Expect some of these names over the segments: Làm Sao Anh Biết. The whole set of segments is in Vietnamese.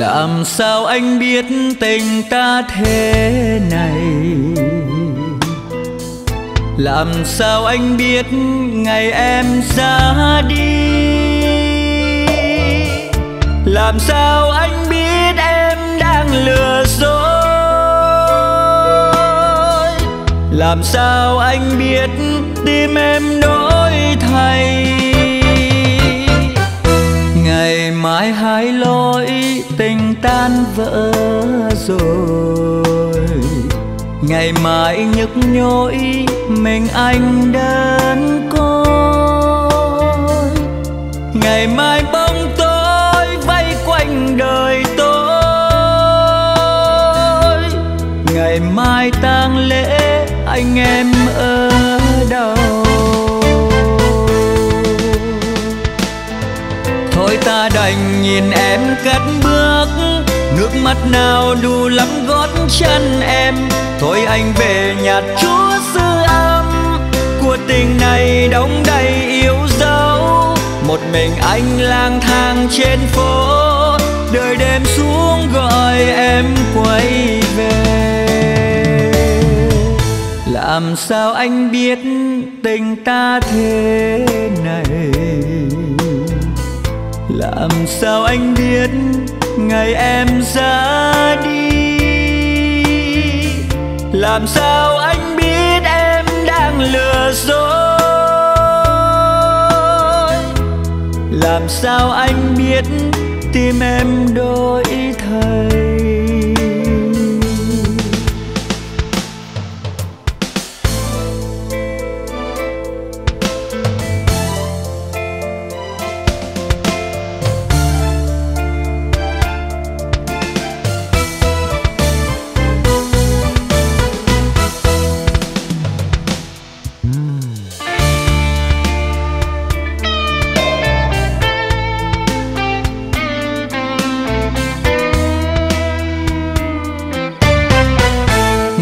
Làm sao anh biết tình ta thế này? Làm sao anh biết ngày em ra đi? Làm sao anh biết em đang lừa dối? Làm sao anh biết tim em đổi thay? Ngày mai hai lối tình tan vỡ rồi, ngày mai nhức nhối mình anh đơn côi. Ngày mai bóng tối vây quanh đời tôi, ngày mai tang lễ anh em ở đâu? Thôi ta đành nhìn em cất bước, nước mắt nào đủ lắm gót chân em. Thôi anh về nhạt chúa dư âm của tình này đong đầy yêu dấu. Một mình anh lang thang trên phố, đời đêm xuống gọi em quay về. Làm sao anh biết tình ta thế này? Làm sao anh biết ngày em ra đi? Làm sao anh biết em đang lừa dối? Làm sao anh biết tim em đổi thay?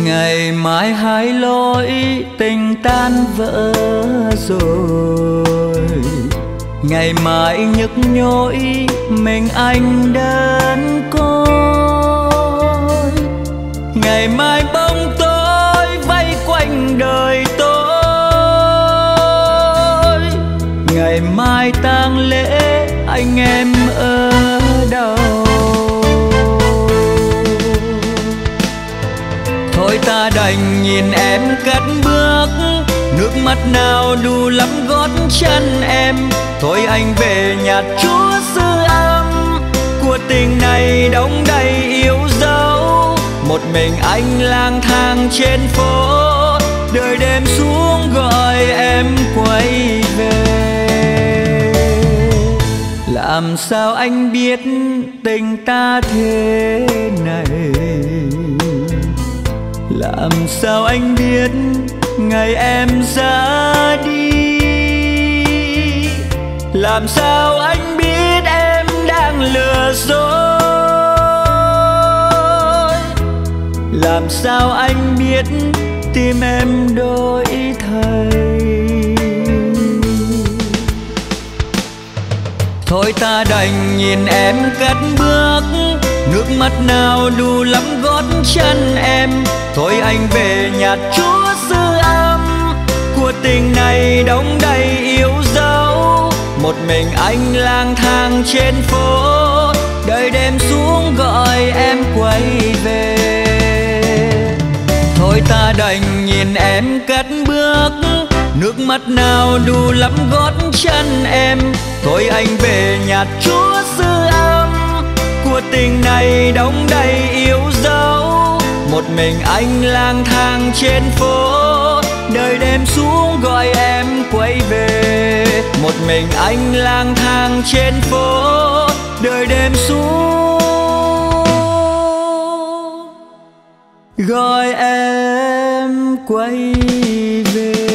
Ngày mai hai lối tình tan vỡ rồi, ngày mai nhức nhối mình anh đơn côi. Ngày mai bóng tối vây quanh đời tôi, ngày mai tang lễ anh em ở đâu? Thôi ta đành nhìn em cất bước, nước mắt nào đủ lắm gót chân em. Thôi anh về nhạt chúa dư âm của tình này đong đầy yêu dấu. Một mình anh lang thang trên phố, đời đêm xuống gọi em quay về. Làm sao anh biết tình ta thế này? Làm sao anh biết ngày em ra đi? Làm sao anh biết em đang lừa dối? Làm sao anh biết tim em đổi thay? Thôi ta đành nhìn em cất bước, nước mắt nào đủ lắm gót chân em. Thôi anh về nhạt chúa dư âm của tình này đong đầy yêu dấu. Một mình anh lang thang trên phố, đời đêm xuống gọi em quay về. Thôi ta đành nhìn em cất bước, nước mắt nào đủ lắm gót chân em. Thôi anh về nhạt chúa dư âm của tình này đong đầy yêu dấu. Một mình anh lang thang trên phố, đời đêm xuống gọi em quay về. Một mình anh lang thang trên phố, đời đêm xuống gọi em quay về.